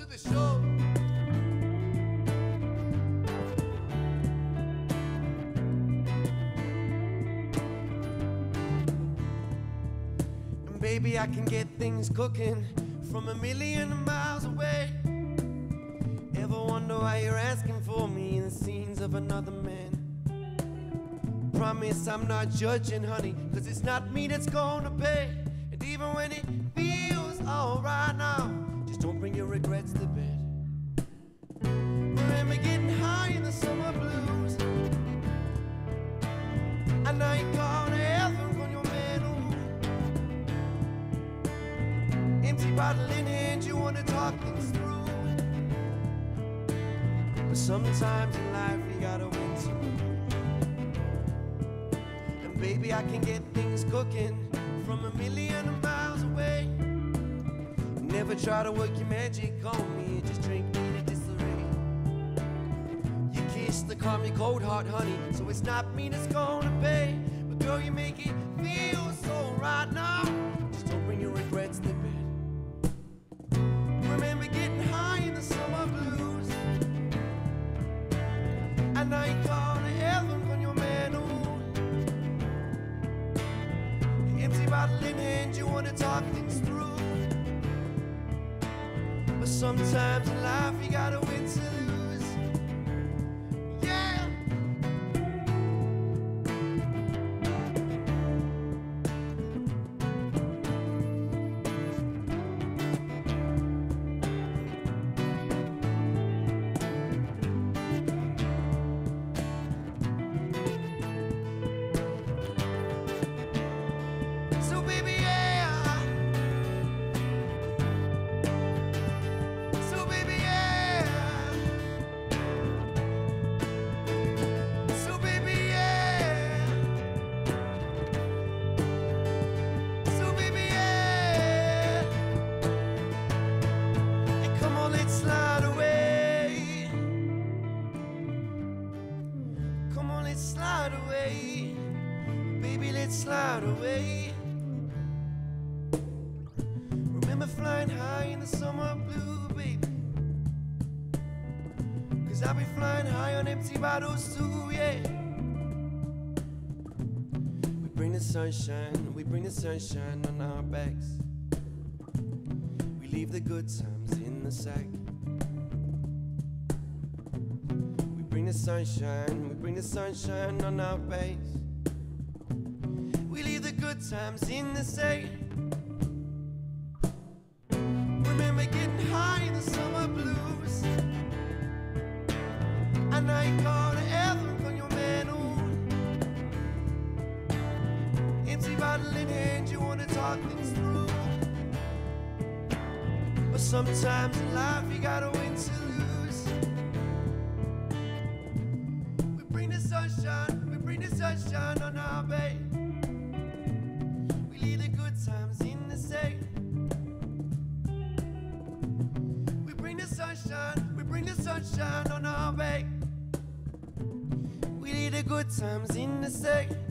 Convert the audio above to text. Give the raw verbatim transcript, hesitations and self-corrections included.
to the show. And baby, I can get things cooking from a million miles away. Ever wonder why you're asking for me in the scenes of another man? Promise I'm not judging, honey, cause it's not me that's gonna pay. And even when it feels alright now, just don't bring your regrets to bed. Remember getting high in the summer blues, and now you can't ever run your man. Empty bottle in hand, you wanna talk things through, but sometimes in life you gotta win some. Baby, I can get things cooking from a million miles away. Never try to work your magic on me, just drink me to disarray. You kiss the calm, your cold heart, honey, so it's not me that's gonna pay. But girl, you make it feel so right now, just don't bring your regrets to bed. Remember getting high in the summer blues, and now you gone to heaven when you're man. Empty bottle in hand, you wanna talk things through, but sometimes in life you gotta win to lose. Yeah. Slide away, baby, let's slide away. Remember flying high in the summer blue, baby, cause I'll be flying high on empty bottles too, yeah. We bring the sunshine, we bring the sunshine on our backs. We leave the good times in the sack. We bring the sunshine, we bring the sunshine on our face. We leave the good times in the shade. Remember getting high in the summer blues, and now you gonna heaven on your man. Empty bottle in hand, you wanna talk things through, but sometimes in life you gotta win to lose. Sunshine, we bring the sunshine on our bay. We leave the good times in the shade. We bring the sunshine, we bring the sunshine on our bay. We leave the good times in the shade.